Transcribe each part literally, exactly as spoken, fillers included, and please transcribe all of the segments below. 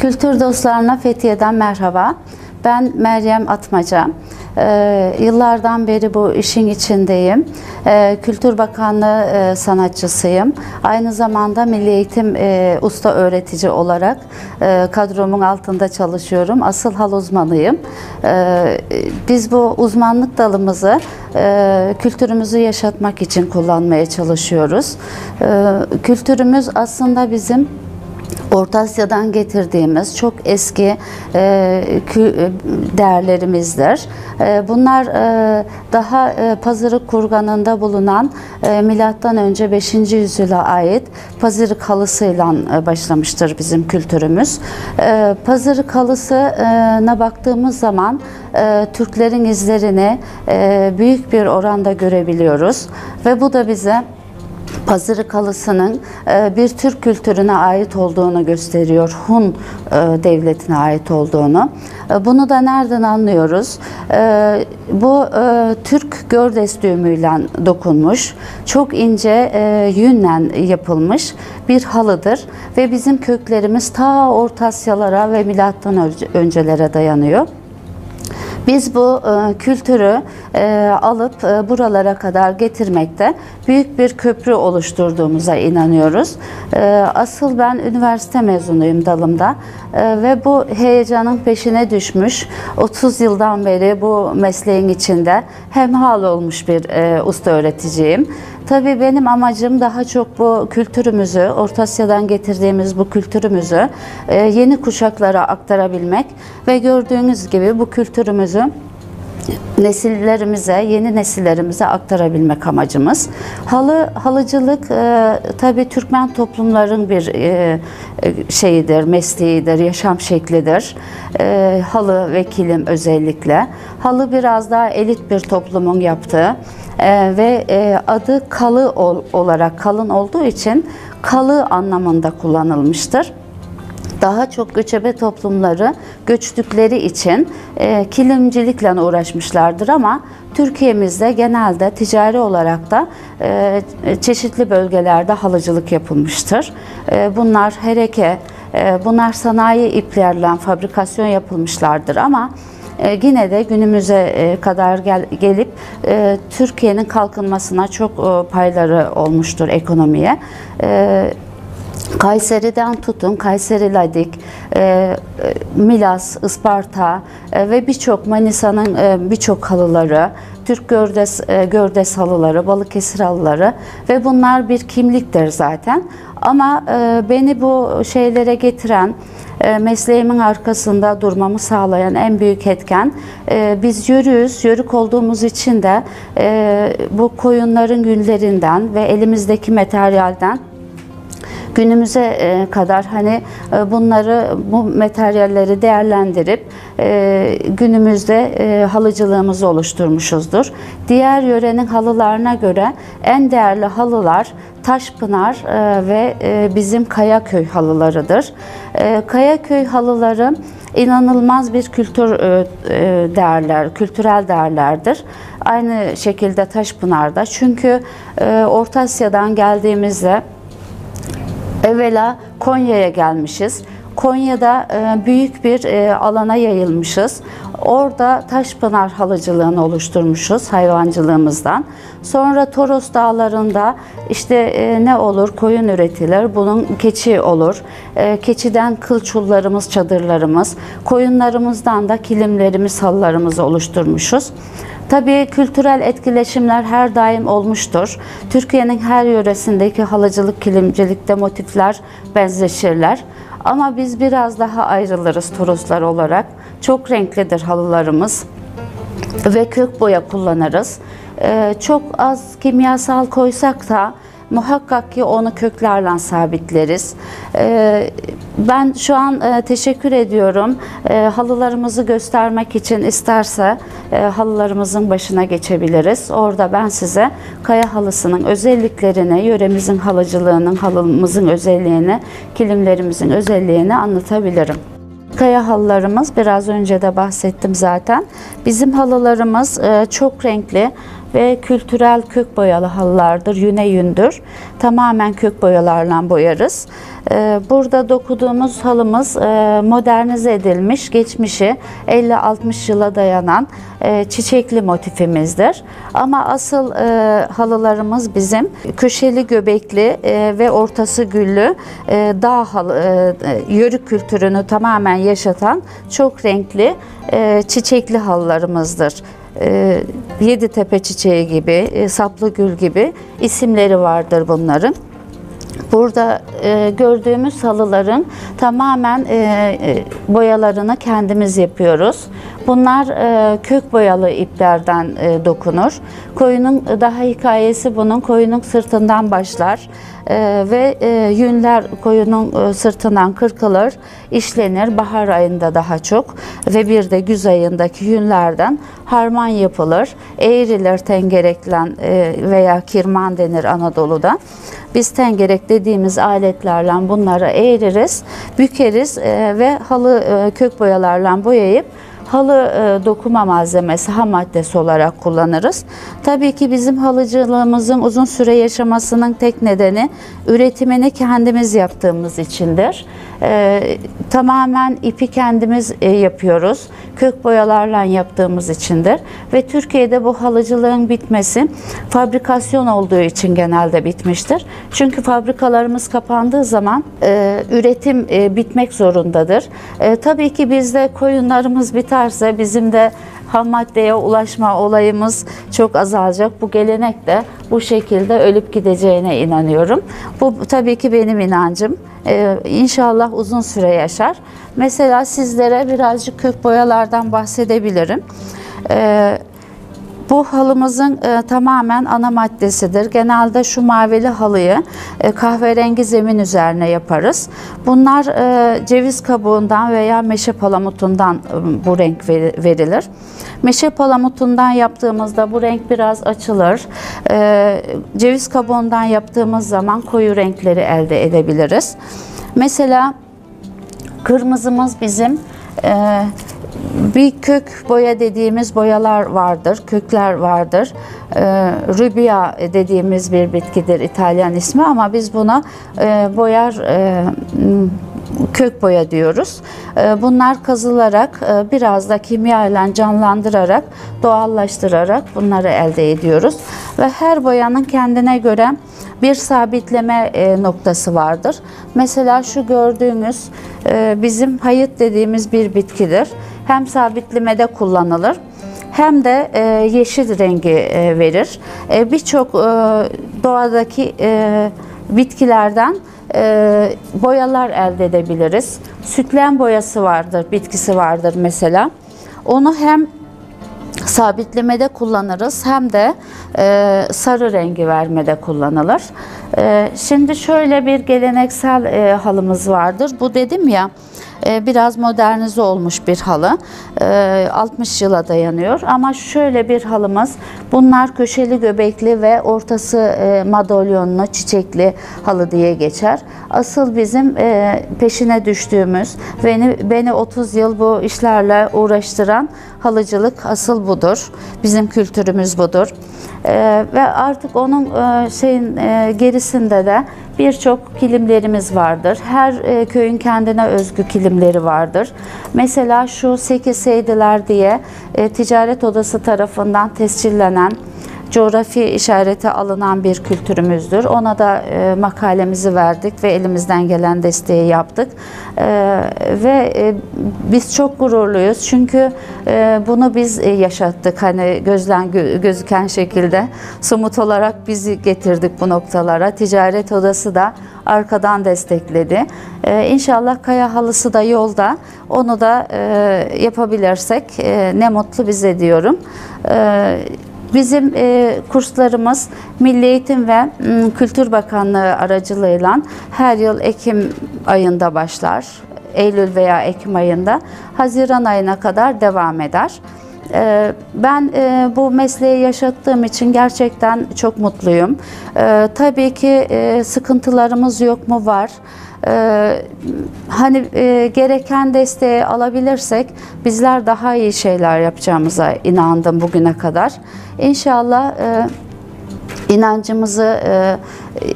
Kültür dostlarına Fethiye'den merhaba. Ben Meryem Atmaca. Ee, yıllardan beri bu işin içindeyim. Ee, Kültür Bakanlığı e, sanatçısıyım. Aynı zamanda Milli Eğitim e, usta öğretici olarak e, kadromun altında çalışıyorum. Asıl hal uzmanıyım. E, biz bu uzmanlık dalımızı e, kültürümüzü yaşatmak için kullanmaya çalışıyoruz. E, kültürümüz aslında bizim Orta Asya'dan getirdiğimiz çok eski e, kü, değerlerimizdir. E, bunlar e, daha e, Pazırık kurganında bulunan e, milattan önce beşinci yüzyıla ait Pazırık halısıyla e, başlamıştır bizim kültürümüz. E, Pazırık halısına baktığımız zaman e, Türklerin izlerini e, büyük bir oranda görebiliyoruz ve bu da bize Pazırık halısının bir Türk kültürüne ait olduğunu gösteriyor. Hun devletine ait olduğunu. Bunu da nereden anlıyoruz? Bu Türk Gördes düğümüyle dokunmuş, çok ince yünle yapılmış bir halıdır ve bizim köklerimiz ta Orta Asyalara ve milattan öncelere dayanıyor. Biz bu e, kültürü e, alıp e, buralara kadar getirmekte büyük bir köprü oluşturduğumuza inanıyoruz. E, asıl ben üniversite mezunuyum dalımda e, ve bu heyecanın peşine düşmüş, otuz yıldan beri bu mesleğin içinde hemhal olmuş bir e, usta öğreticiyim. Tabii benim amacım daha çok bu kültürümüzü, Orta Asya'dan getirdiğimiz bu kültürümüzü e, yeni kuşaklara aktarabilmek ve gördüğünüz gibi bu kültürümüzü nesillerimize, yeni nesillerimize aktarabilmek amacımız. Halı, halıcılık e, tabii Türkmen toplumların bir e, şeyidir, mesleğidir, yaşam şeklidir. E, halı ve kilim özellikle. Halı biraz daha elit bir toplumun yaptığı e, ve e, adı kalı ol, olarak kalın olduğu için kalı anlamında kullanılmıştır. Daha çok göçebe toplumları göçtükleri için e, kilimcilikle uğraşmışlardır ama Türkiye'mizde genelde ticari olarak da e, çeşitli bölgelerde halıcılık yapılmıştır. E, bunlar hereke, e, bunlar sanayi iplerle fabrikasyon yapılmışlardır ama yine de günümüze kadar gel, gelip e, Türkiye'nin kalkınmasına çok e, payları olmuştur ekonomiye. E, Kayseri'den tutun, Kayseri Ladik, e, Milas, Isparta e, ve birçok Manisa'nın e, birçok halıları, Türk Gördes, e, Gördes halıları, Balıkesir halıları ve bunlar bir kimliktir zaten. Ama e, beni bu şeylere getiren, mesleğimin arkasında durmamı sağlayan en büyük etken biz yörüyüz, yörük olduğumuz için de bu koyunların güllerinden ve elimizdeki materyalden günümüze kadar hani bunları, bu materyalleri değerlendirip günümüzde halıcılığımızı oluşturmuşuzdur. Diğer yörenin halılarına göre en değerli halılar Taşpınar ve bizim Kayaköy halılarıdır. Kayaköy halıları inanılmaz bir kültür değerler, kültürel değerlerdir. Aynı şekilde Taşpınar'da. Çünkü Orta Asya'dan geldiğimizde evvela Konya'ya gelmişiz. Konya'da büyük bir alana yayılmışız. Orada Taşpınar halıcılığını oluşturmuşuz hayvancılığımızdan. Sonra Toros dağlarında işte ne olur? Koyun üretilir, bunun keçi olur. Keçiden kılçullarımız, çadırlarımız, koyunlarımızdan da kilimlerimiz, halılarımızı oluşturmuşuz. Tabii kültürel etkileşimler her daim olmuştur. Türkiye'nin her yöresindeki halıcılık, kilimcilikte motifler benzeşirler. Ama biz biraz daha ayrılırız Toroslar olarak. Çok renklidir halılarımız ve kök boya kullanırız. Ee, çok az kimyasal koysak da muhakkak ki onu köklerle sabitleriz. Ee, ben şu an e, teşekkür ediyorum. E, halılarımızı göstermek için isterse e, halılarımızın başına geçebiliriz. Orada ben size kaya halısının özelliklerini, yöremizin halıcılığının, halımızın özelliğini, kilimlerimizin özelliğini anlatabilirim. Kaya halılarımız, biraz önce de bahsettim zaten. Bizim halılarımız e, çok renkli. ve kültürel kök boyalı halılardır, yüne yündür. Tamamen kök boyalarla boyarız. Burada dokuduğumuz halımız modernize edilmiş, geçmişi elli altmış yıla dayanan çiçekli motifimizdir. Ama asıl halılarımız bizim köşeli göbekli ve ortası güllü dağ halı, yörük kültürünü tamamen yaşatan çok renkli çiçekli halılarımızdır. Yeditepe çiçeği gibi, saplı gül gibi isimleri vardır bunların. Burada e, gördüğümüz halıların tamamen e, boyalarını kendimiz yapıyoruz. Bunlar e, kök boyalı iplerden e, dokunur. Koyunun daha hikayesi bunun koyunun sırtından başlar e, ve e, yünler koyunun e, sırtından kırkılır, işlenir. Bahar ayında daha çok ve bir de güz ayındaki yünlerden harman yapılır, eğrilir tengereklen e, veya kirman denir Anadolu'da. Biz tengerek dediğimiz aletlerle bunları eğririz, bükeriz ve halı kök boyalarla boyayıp halı dokuma malzemesi, ham maddesi olarak kullanırız. Tabii ki bizim halıcılığımızın uzun süre yaşamasının tek nedeni üretimini kendimiz yaptığımız içindir. Ee, tamamen ipi kendimiz e, yapıyoruz. Kök boyalarla yaptığımız içindir. Ve Türkiye'de bu halıcılığın bitmesi fabrikasyon olduğu için genelde bitmiştir. Çünkü fabrikalarımız kapandığı zaman e, üretim e, bitmek zorundadır. E, tabii ki bizde koyunlarımız biterse bizim de ham maddeye ulaşma olayımız çok azalacak. Bu gelenek de bu şekilde ölüp gideceğine inanıyorum. Bu tabii ki benim inancım. Ee, inşallah uzun süre yaşar. Mesela sizlere birazcık kök boyalardan bahsedebilirim. Ee, Bu halımızın e, tamamen ana maddesidir. Genelde şu mavili halıyı e, kahverengi zemin üzerine yaparız. Bunlar e, ceviz kabuğundan veya meşe palamutundan e, bu renk ver, verilir. Meşe palamutundan yaptığımızda bu renk biraz açılır. E, ceviz kabuğundan yaptığımız zaman koyu renkleri elde edebiliriz. Mesela kırmızımız bizim... E, Bir kök boya dediğimiz boyalar vardır, kökler vardır. E, Rubia dediğimiz bir bitkidir İtalyan ismi ama biz buna e, boyar, e, kök boya diyoruz. E, bunlar kazılarak, e, biraz da kimya ile canlandırarak, doğallaştırarak bunları elde ediyoruz. Ve her boyanın kendine göre bir sabitleme noktası vardır. Mesela şu gördüğünüz bizim hayıt dediğimiz bir bitkidir. Hem sabitlemede kullanılır hem de yeşil rengi verir. Birçok doğadaki bitkilerden boyalar elde edebiliriz. Sütlen boyası vardır, bitkisi vardır mesela. Onu hem sabitlemede kullanırız hem de e, sarı rengi vermede kullanılır. E, şimdi şöyle bir geleneksel e, halımız vardır. Bu dedim ya e, biraz modernize olmuş bir halı. E, altmış yıla dayanıyor ama şöyle bir halımız. Bunlar köşeli göbekli ve ortası e, madalyonlu çiçekli halı diye geçer. Asıl bizim e, peşine düştüğümüz beni, beni otuz yıl bu işlerle uğraştıran halıcılık asıl budur. Bizim kültürümüz budur. Ee, ve artık onun e, şeyin e, gerisinde de birçok kilimlerimiz vardır. Her e, köyün kendine özgü kilimleri vardır. Mesela şu Sekseydiler diye e, ticaret odası tarafından tescillenen, coğrafi işareti alınan bir kültürümüzdür. Ona da e, makalemizi verdik ve elimizden gelen desteği yaptık. E, ve e, biz çok gururluyuz çünkü e, bunu biz e, yaşattık. Hani gözden gö gözüken şekilde somut olarak bizi getirdik bu noktalara. Ticaret odası da arkadan destekledi. E, İnşallah kaya halısı da yolda. Onu da e, yapabilirsek e, ne mutlu bize diyorum. E, Bizim e, kurslarımız Milli Eğitim ve m, Kültür Bakanlığı aracılığıyla her yıl Ekim ayında başlar. Eylül veya Ekim ayında, Haziran ayına kadar devam eder. Ben bu mesleği yaşattığım için gerçekten çok mutluyum. Tabii ki sıkıntılarımız yok mu? Var. Ee, hani e, gereken desteği alabilirsek bizler daha iyi şeyler yapacağımıza inandım bugüne kadar. İnşallah e, inancımızı e,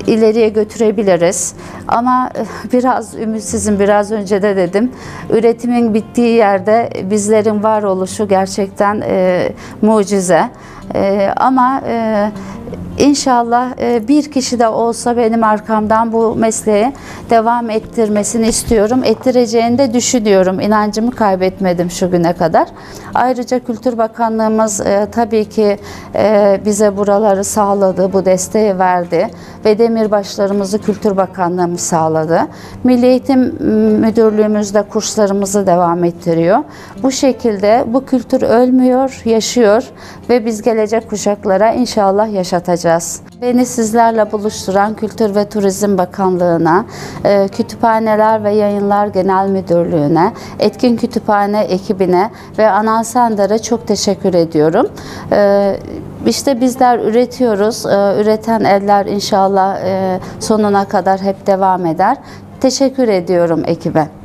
ileriye götürebiliriz. Ama e, biraz ümitsizim, biraz önce de dedim. Üretimin bittiği yerde bizlerin varoluşu gerçekten e, mucize. E, ama e, İnşallah bir kişi de olsa benim arkamdan bu mesleğe devam ettirmesini istiyorum. Ettireceğini de düşünüyorum. İnancımı kaybetmedim şu güne kadar. Ayrıca Kültür Bakanlığımız tabii ki bize buraları sağladı, bu desteği verdi. Ve demirbaşlarımızı Kültür Bakanlığımız sağladı. Milli Eğitim Müdürlüğümüz de kurslarımızı devam ettiriyor. Bu şekilde bu kültür ölmüyor, yaşıyor ve biz gelecek kuşaklara inşallah yaşatacağız. Beni sizlerle buluşturan Kültür ve Turizm Bakanlığı'na, Kütüphaneler ve Yayınlar Genel Müdürlüğü'ne, Etkin Kütüphane ekibine ve Anal Sender'e çok teşekkür ediyorum. İşte bizler üretiyoruz. Üreten eller inşallah sonuna kadar hep devam eder. Teşekkür ediyorum ekibe.